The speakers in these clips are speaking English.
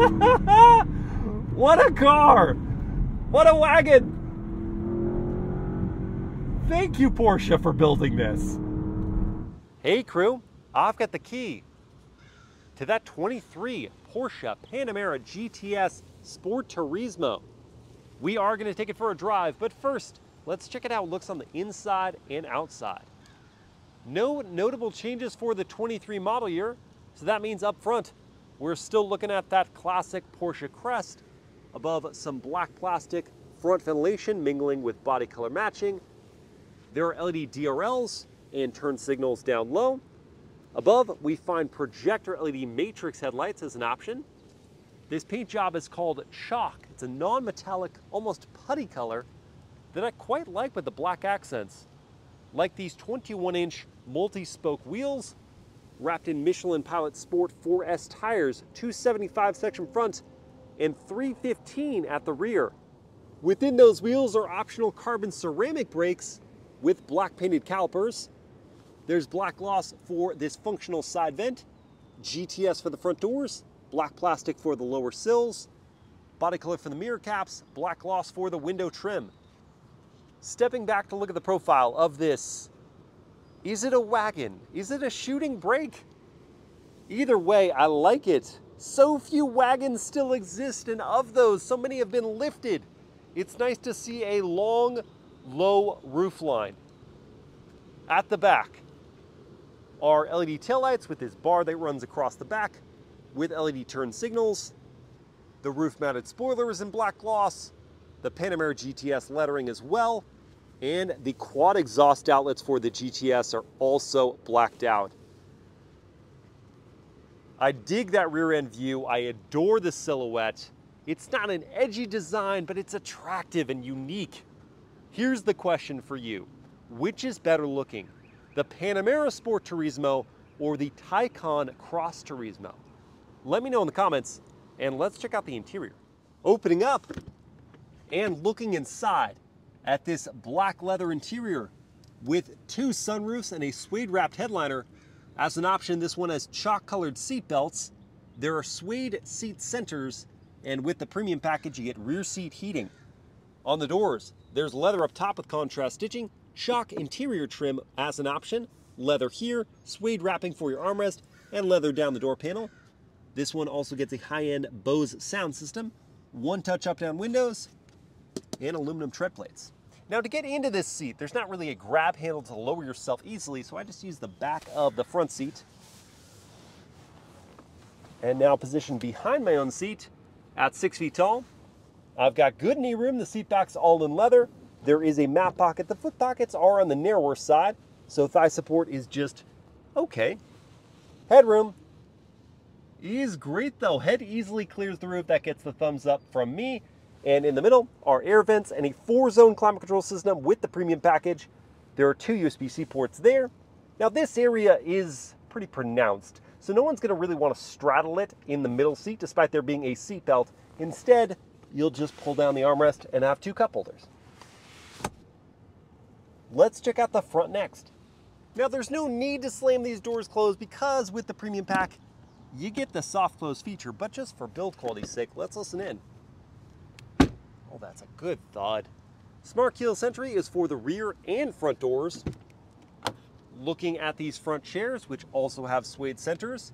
What a car! What a wagon! Thank you, Porsche, for building this. Hey crew, I've got the key to that 23 Porsche Panamera GTS Sport Turismo. We are going to take it for a drive, but first, let's check it out. It looks on the inside and outside. No notable changes for the 23 model year, so that means up front, we're still looking at that classic Porsche crest above some black plastic front ventilation mingling with body color matching. There are LED DRLs and turn signals down low. Above, we find projector LED matrix headlights as an option. This paint job is called Chalk. It's a non-metallic, almost putty color that I quite like with the black accents. Like these 21-inch multi-spoke wheels wrapped in Michelin Pilot Sport 4S tires, 275 section front and 315 at the rear. Within those wheels are optional carbon ceramic brakes with black painted calipers. There's black gloss for this functional side vent, GTS for the front doors, black plastic for the lower sills, body color for the mirror caps, black gloss for the window trim. Stepping back to look at the profile of this, is it a wagon? Is it a shooting brake? Either way, I like it. So few wagons still exist, and of those, so many have been lifted. It's nice to see a long, low roofline. At the back are LED taillights with this bar that runs across the back with LED turn signals. The roof-mounted spoiler is in black gloss, the Panamera GTS lettering as well, and the quad exhaust outlets for the GTS are also blacked out. I dig that rear end view. I adore the silhouette. It's not an edgy design, but it's attractive and unique. Here's the question for you. Which is better looking, the Panamera Sport Turismo or the Taycan Cross Turismo? Let me know in the comments, and let's check out the interior. Opening up and looking inside at this black leather interior with two sunroofs and a suede wrapped headliner. As an option, this one has chalk colored seat belts. There are suede seat centers, and with the premium package, you get rear seat heating. On the doors, there's leather up top with contrast stitching, chalk interior trim as an option, leather here, suede wrapping for your armrest, and leather down the door panel. This one also gets a high-end Bose sound system, one-touch up-down windows, and aluminum tread plates. Now to get into this seat, there's not really a grab handle to lower yourself easily, so I just use the back of the front seat. And now positioned behind my own seat at 6 feet tall. I've got good knee room, the seat back's all in leather. There is a map pocket, the foot pockets are on the narrower side, so thigh support is just okay. Headroom is great though. Head easily clears the roof, that gets the thumbs up from me. And in the middle are air vents and a 4-zone climate control system with the premium package. There are 2 USB-C ports there. Now this area is pretty pronounced, so no one's gonna really wanna straddle it in the middle seat despite there being a seat belt. Instead, you'll just pull down the armrest and have 2 cup holders. Let's check out the front next. Now there's no need to slam these doors closed because with the premium pack, you get the soft close feature, but just for build quality's sake, let's listen in. Oh, that's a good thud. Smart keyless entry is for the rear and front doors. Looking at these front chairs, which also have suede centers,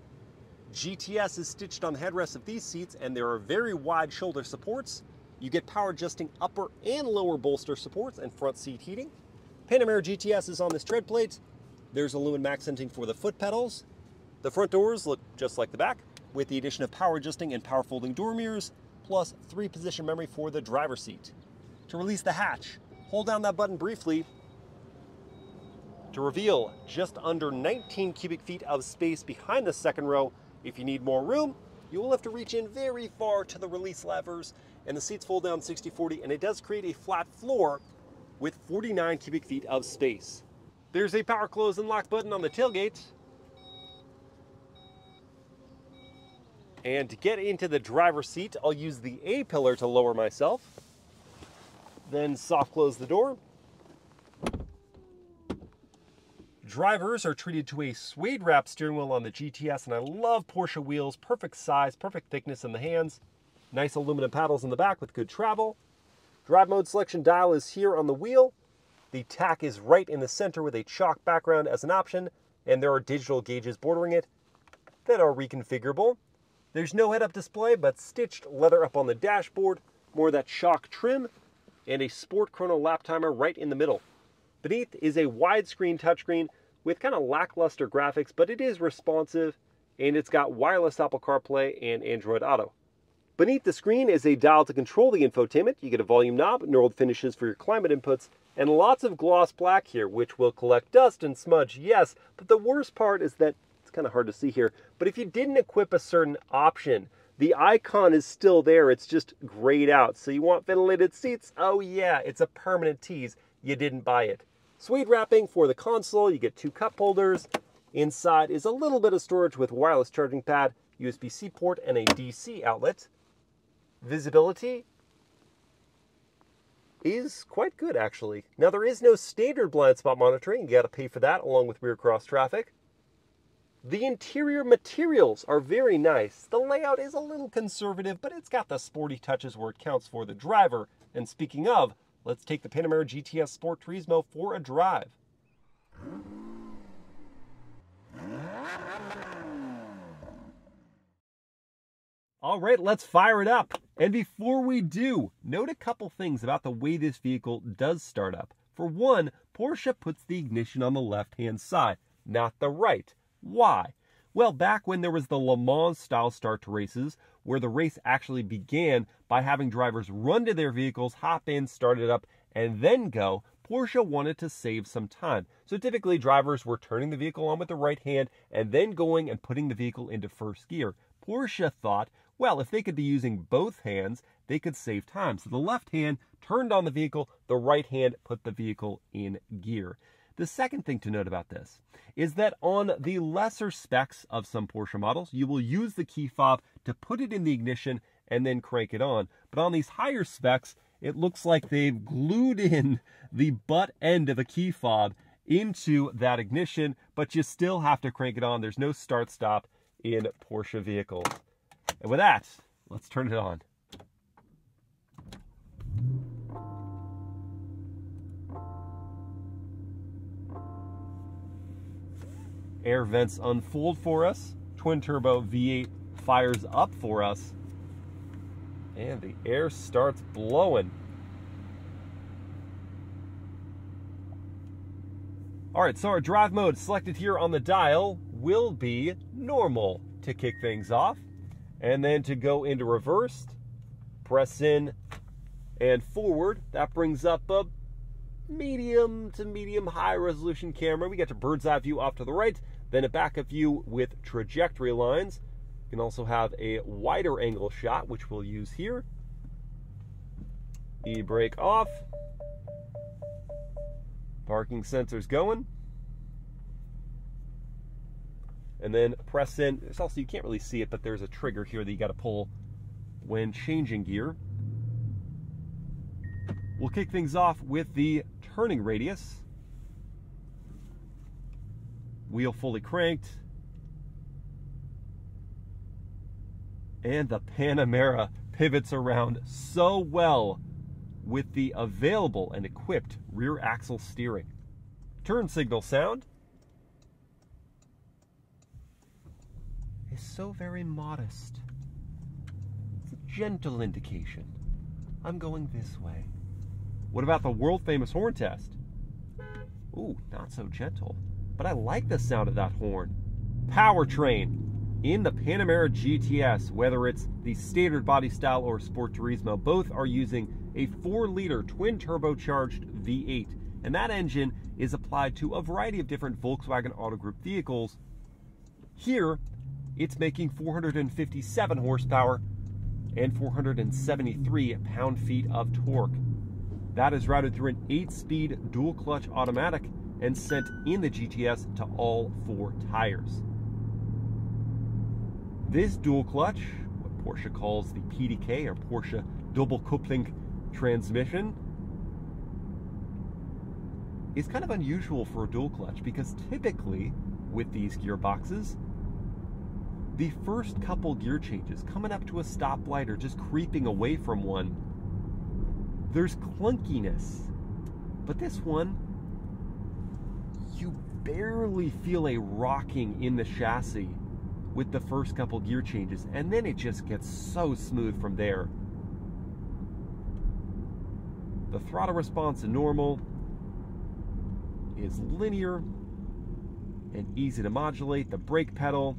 GTS is stitched on the headrests of these seats, and there are very wide shoulder supports. You get power adjusting upper and lower bolster supports and front seat heating. Panamera GTS is on this tread plate. There's aluminum accenting for the foot pedals. The front doors look just like the back, with the addition of power adjusting and power folding door mirrors, plus 3-position memory for the driver's seat. To release the hatch, hold down that button briefly to reveal just under 19 cubic feet of space behind the second row. If you need more room, you will have to reach in very far to the release levers, and the seats fold down 60-40, and it does create a flat floor with 49 cubic feet of space. There's a power close and lock button on the tailgate. And to get into the driver's seat, I'll use the A-pillar to lower myself, then soft close the door. drivers are treated to a suede wrap steering wheel on the GTS, and I love Porsche wheels. Perfect size, perfect thickness in the hands. Nice aluminum paddles in the back with good travel. Drive mode selection dial is here on the wheel. The tack is right in the center with a chalk background as an option, and there are digital gauges bordering it that are reconfigurable. There's no head-up display, but stitched leather up on the dashboard, more of that chalk trim, and a sport chrono lap timer right in the middle. Beneath is a widescreen touchscreen with kind of lackluster graphics, but it is responsive, and it's got wireless Apple CarPlay and Android Auto. Beneath the screen is a dial to control the infotainment. You get a volume knob, knurled finishes for your climate inputs, and lots of gloss black here, which will collect dust and smudge, yes, but the worst part is that it's kind of hard to see here, but if you didn't equip a certain option, the icon is still there, it's just grayed out. So you want ventilated seats? Oh yeah, it's a permanent tease. You didn't buy it. Suede wrapping for the console, you get two cup holders. Inside is a little bit of storage with wireless charging pad, USB-C port, and a DC outlet. Visibility is quite good actually. Now there is no standard blind spot monitoring, you gotta pay for that along with rear cross traffic. The interior materials are very nice. The layout is a little conservative, but it's got the sporty touches where it counts for the driver. And speaking of, let's take the Panamera GTS Sport Turismo for a drive. All right, let's fire it up. And before we do, note a couple things about the way this vehicle does start up. For one, Porsche puts the ignition on the left-hand side, not the right. Why? Well, back when there was the Le Mans style start to races, where the race actually began by having drivers run to their vehicles, hop in, start it up, and then go, Porsche wanted to save some time. So typically drivers were turning the vehicle on with the right hand and then going and putting the vehicle into first gear. Porsche thought, well, if they could be using both hands, they could save time. So the left hand turned on the vehicle, the right hand put the vehicle in gear. The second thing to note about this is that on the lesser specs of some Porsche models, you will use the key fob to put it in the ignition and then crank it on. But on these higher specs, it looks like they've glued in the butt end of the key fob into that ignition, but you still have to crank it on. There's no start-stop in Porsche vehicles. And with that, let's turn it on. Air vents unfold for us, twin-turbo V8 fires up for us, and the air starts blowing. All right, so our drive mode selected here on the dial will be normal to kick things off, and then to go into reversed, press in and forward. That brings up a medium to medium high resolution camera. We get to bird's eye view off to the right, then a backup view with trajectory lines. You can also have a wider angle shot, which we'll use here. E-brake off. Parking sensor's going. And then press in. There's also, you can't really see it, but there's a trigger here that you got to pull when changing gear. We'll kick things off with the turning radius. Wheel fully cranked. And the Panamera pivots around so well with the available and equipped rear axle steering. Turn signal sound is so very modest. It's a gentle indication. I'm going this way. What about the world-famous horn test? Ooh, not so gentle. But I like the sound of that horn. Powertrain in the Panamera GTS, whether it's the standard body style or Sport Turismo, both are using a 4-liter twin-turbocharged V8. And that engine is applied to a variety of different Volkswagen Auto Group vehicles. Here, it's making 457 horsepower and 473 pound-feet of torque. That is routed through an 8-speed dual-clutch automatic and sent in the GTS to all 4 tires. This dual-clutch, what Porsche calls the PDK, or Porsche Double Coupling Transmission, is kind of unusual for a dual clutch, because typically with these gearboxes, the first couple gear changes, coming up to a stoplight or just creeping away from one, there's clunkiness. But this one, you barely feel a rocking in the chassis with the first couple gear changes, and then it just gets so smooth from there. The throttle response in normal is linear and easy to modulate. The brake pedal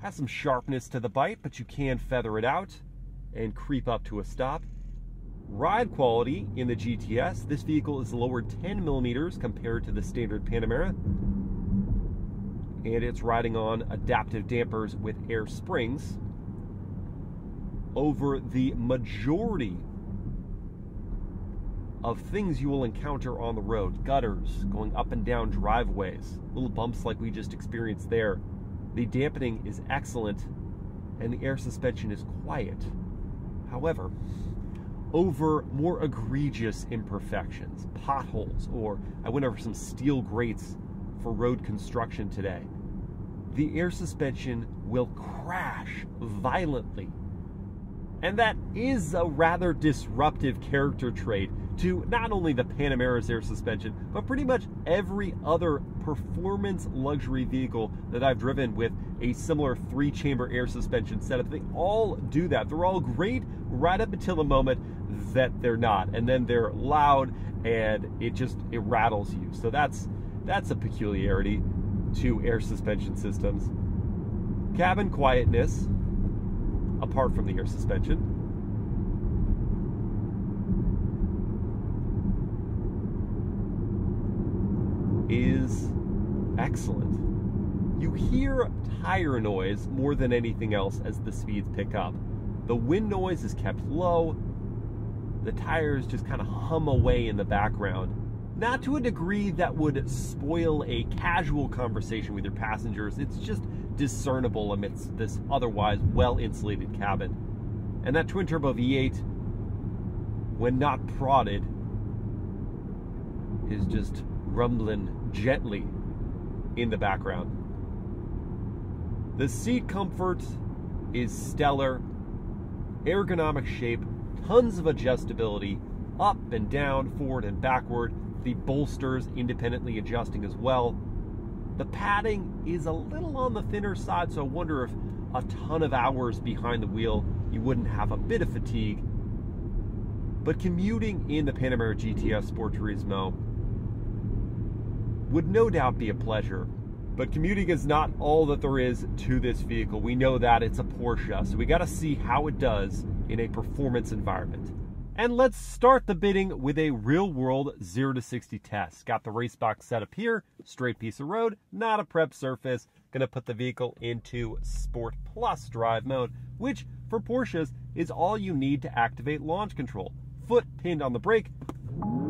has some sharpness to the bite, but you can feather it out and creep up to a stop. Ride quality in the GTS, this vehicle is lowered 10 millimeters compared to the standard Panamera, and it's riding on adaptive dampers with air springs over the majority of things you will encounter on the road. Gutters, going up and down driveways, little bumps like we just experienced there. The dampening is excellent, and the air suspension is quiet. However, over more egregious imperfections, potholes, or I went over some steel grates for road construction today, the air suspension will crash violently. And that is a rather disruptive character trait to not only the Panamera's air suspension, but pretty much every other performance luxury vehicle that I've driven with a similar three-chamber air suspension setup. They all do that. They're all great right up until the moment that they're not. And then they're loud and it rattles you. So that's a peculiarity to air suspension systems. Cabin quietness, apart from the air suspension. Is excellent. You hear tire noise more than anything else as the speeds pick up. The wind noise is kept low. The tires just kind of hum away in the background. Not to a degree that would spoil a casual conversation with your passengers. It's just discernible amidst this otherwise well-insulated cabin. And that twin-turbo V8, when not prodded, is just rumbling gently in the background. The seat comfort is stellar. Ergonomic shape, tons of adjustability, up and down, forward and backward. The bolsters independently adjusting as well. The padding is a little on the thinner side, so I wonder if a ton of hours behind the wheel, you wouldn't have a bit of fatigue. But commuting in the Panamera GTS Sport Turismo would no doubt be a pleasure. But commuting is not all that there is to this vehicle. We know that it's a Porsche, so we gotta see how it does in a performance environment. And let's start the bidding with a real-world 0 to 60 test. Got the race box set up here, straight piece of road, not a prep surface. Gonna put the vehicle into Sport Plus drive mode, which for Porsches is all you need to activate launch control. Foot pinned on the brake,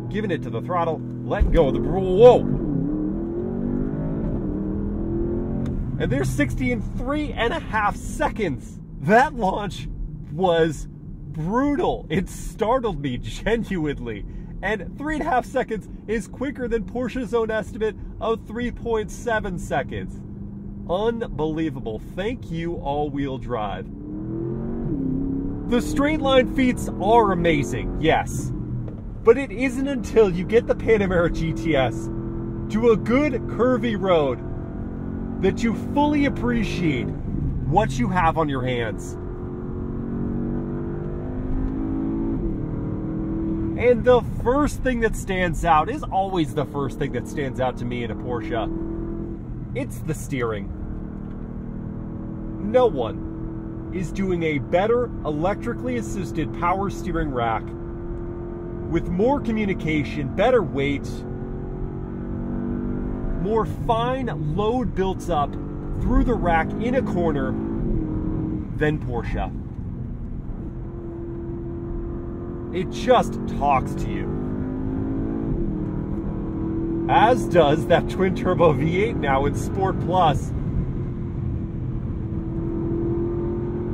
giving it to the throttle, let go of the, whoa! And there's 60 in 3.5 seconds. That launch was brutal. It startled me genuinely. And 3.5 seconds is quicker than Porsche's own estimate of 3.7 seconds. Unbelievable. Thank you, all-wheel drive. The straight line feats are amazing, yes. But it isn't until you get the Panamera GTS to a good curvy road that you fully appreciate what you have on your hands. And the first thing that stands out is always the first thing that stands out to me in a Porsche. It's the steering. No one is doing a better electrically assisted power steering rack with more communication, better weight, more fine load built up through the rack in a corner than Porsche. It just talks to you. As does that twin-turbo V8 now in Sport Plus.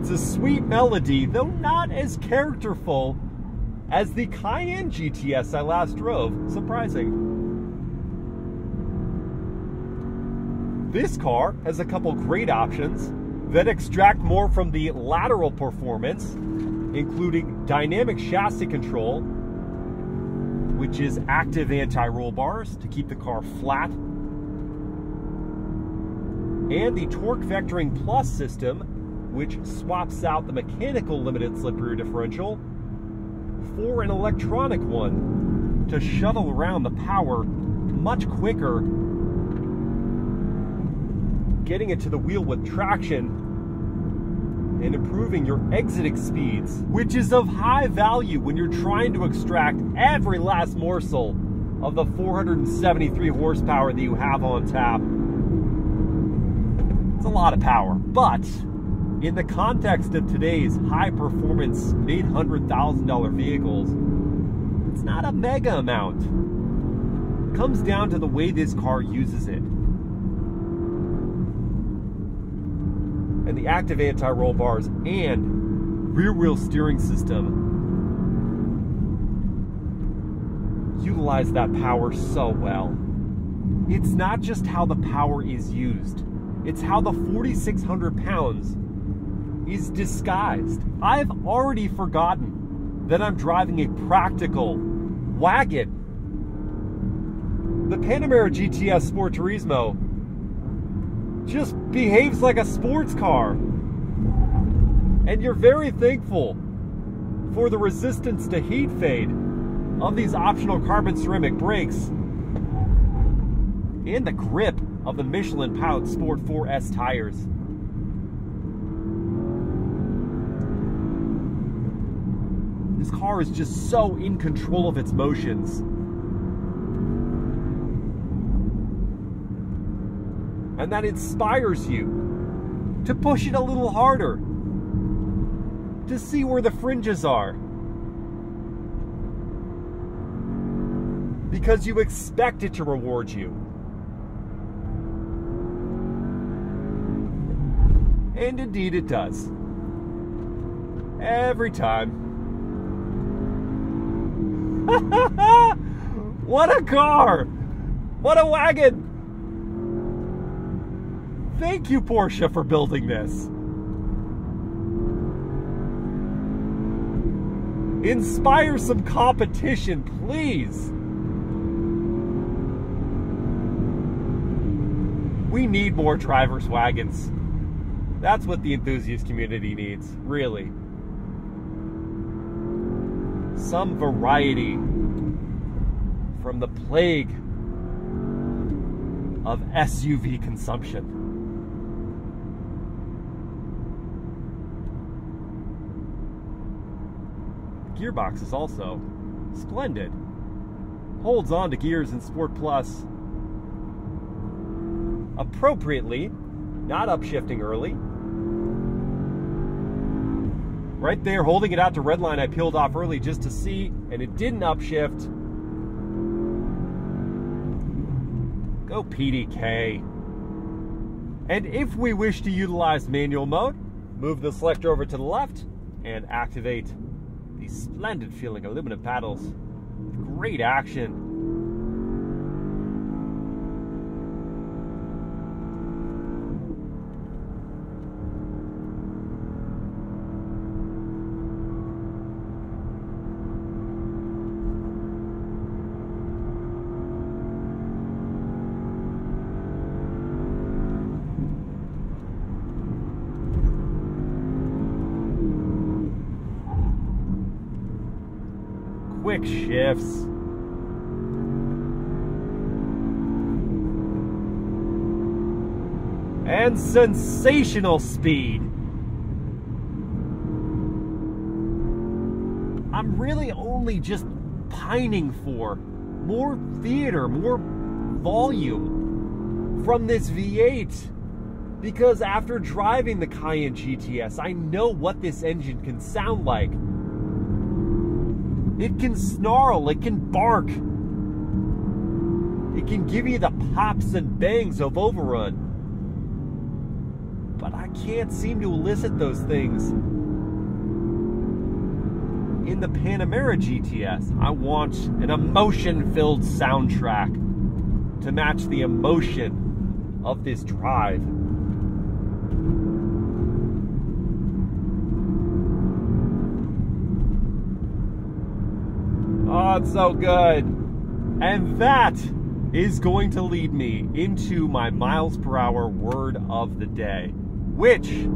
It's a sweet melody, though not as characterful as the Cayenne GTS I last drove. Surprising. This car has a couple great options that extract more from the lateral performance, including dynamic chassis control, which is active anti-roll bars to keep the car flat, and the Torque Vectoring Plus system, which swaps out the mechanical limited slip rear differential for an electronic one to shuttle around the power much quicker, getting it to the wheel with traction and improving your exiting speeds, which is of high value when you're trying to extract every last morsel of the 473 horsepower that you have on tap. It's a lot of power, but in the context of today's high-performance $800,000 vehicles, it's not a mega amount. It comes down to the way this car uses it. And the active anti-roll bars and rear-wheel steering system utilize that power so well. It's not just how the power is used, it's how the 4,600 pounds is disguised. I've already forgotten that I'm driving a practical wagon. The Panamera GTS Sport Turismo just behaves like a sports car, and you're very thankful for the resistance to heat fade of these optional carbon ceramic brakes and the grip of the Michelin Pilot Sport 4S tires. This car is just so in control of its motions. And that inspires you to push it a little harder, to see where the fringes are, because you expect it to reward you. And indeed it does. Every time. What a car! What a wagon! Thank you, Porsche, for building this. Inspire some competition, please. We need more drivers' wagons. That's what the enthusiast community needs, really. Some variety from the plague of SUV consumption. The gearbox is also splendid. Holds on to gears in Sport Plus appropriately, not upshifting early. Right there, holding it out to red line, I peeled off early just to see, and it didn't upshift. Go PDK. And if we wish to utilize manual mode, move the selector over to the left and activate these splendid feeling aluminum paddles. Great action. Quick shifts. And sensational speed. I'm really only just pining for more theater, more volume from this V8. Because after driving the Cayenne GTS, I know what this engine can sound like. It can snarl, it can bark, it can give you the pops and bangs of overrun, but I can't seem to elicit those things in the Panamera GTS. I want an emotion-filled soundtrack to match the emotion of this drive. Oh, it's so good. And that is going to lead me into my miles per hour word of the day, which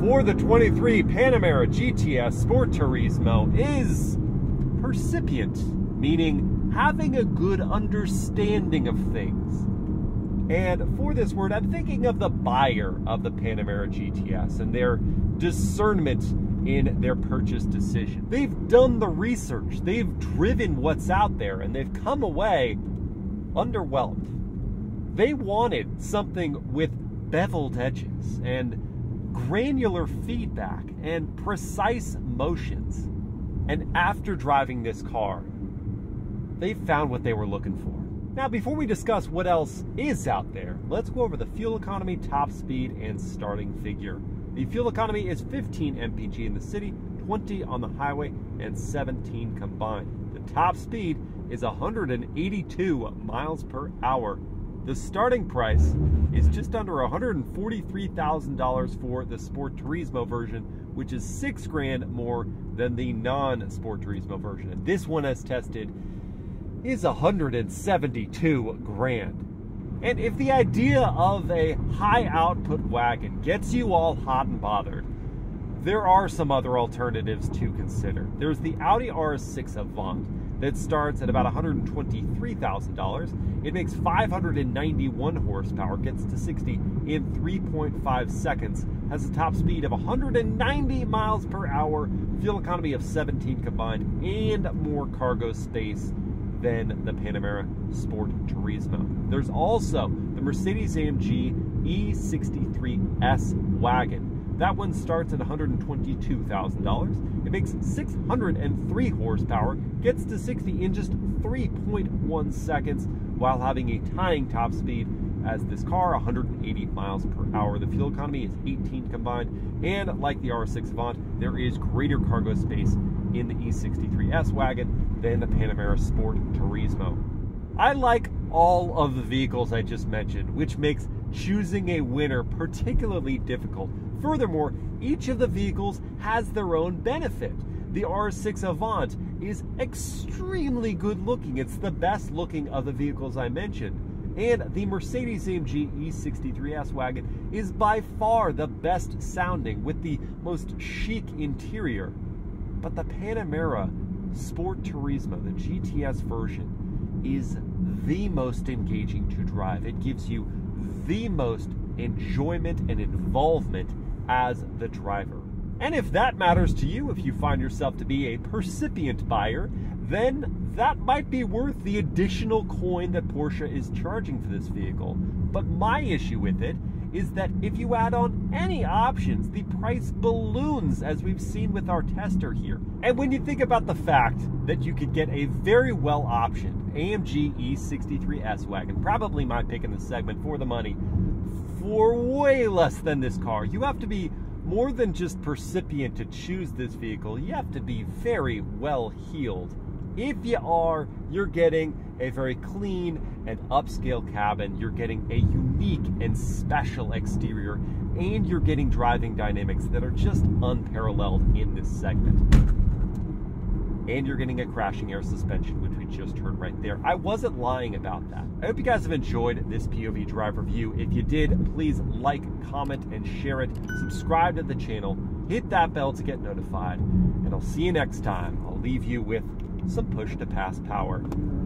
for the 23 Panamera GTS Sport Turismo is percipient, meaning having a good understanding of things. And for this word, I'm thinking of the buyer of the Panamera GTS and their discernment in their purchase decision. They've done the research, they've driven what's out there, and they've come away underwhelmed. They wanted something with beveled edges and granular feedback and precise motions. And after driving this car, they found what they were looking for. Now, before we discuss what else is out there, let's go over the fuel economy, top speed, and starting figure. The fuel economy is 15 mpg in the city, 20 on the highway, and 17 combined. The top speed is 182 miles per hour. The starting price is just under $143,000 for the Sport Turismo version, which is $6,000 more than the non-Sport Turismo version. And this one, as tested, is $172,000. And if the idea of a high-output wagon gets you all hot and bothered, there are some other alternatives to consider. There's the Audi RS6 Avant that starts at about $123,000. It makes 591 horsepower, gets to 60 in 3.5 seconds, has a top speed of 190 miles per hour, fuel economy of 17 combined, and more cargo space than the Panamera Sport Turismo. There's also the Mercedes-AMG E63 S Wagon. That one starts at $122,000. It makes 603 horsepower, gets to 60 in just 3.1 seconds while having a tying top speed as this car, 180 miles per hour. The fuel economy is 18 combined, and like the RS6 Avant, there is greater cargo space in the E63 S Wagon than the Panamera Sport Turismo. I like all of the vehicles I just mentioned, which makes choosing a winner particularly difficult. Furthermore, each of the vehicles has their own benefit. The RS6 Avant is extremely good looking. It's the best looking of the vehicles I mentioned. And the Mercedes-AMG E63 S Wagon is by far the best sounding with the most chic interior. But the Panamera Sport Turismo, the GTS version, is the most engaging to drive. It gives you the most enjoyment and involvement as the driver. And if that matters to you, if you find yourself to be a percipient buyer, then that might be worth the additional coin that Porsche is charging for this vehicle. But my issue with it is that if you add on any options, the price balloons, as we've seen with our tester here. And when you think about the fact that you could get a very well-optioned AMG E63 S Wagon, probably my pick in the segment for the money, for way less than this car, you have to be more than just percipient to choose this vehicle. You have to be very well-heeled. If you are, you're getting a very clean and upscale cabin, you're getting a unique and special exterior, and you're getting driving dynamics that are just unparalleled in this segment. And you're getting a crashing air suspension, which we just heard right there. I wasn't lying about that. I hope you guys have enjoyed this POV drive review. If you did, please like, comment, and share it. Subscribe to the channel, hit that bell to get notified, and I'll see you next time. I'll leave you with some push to pass power.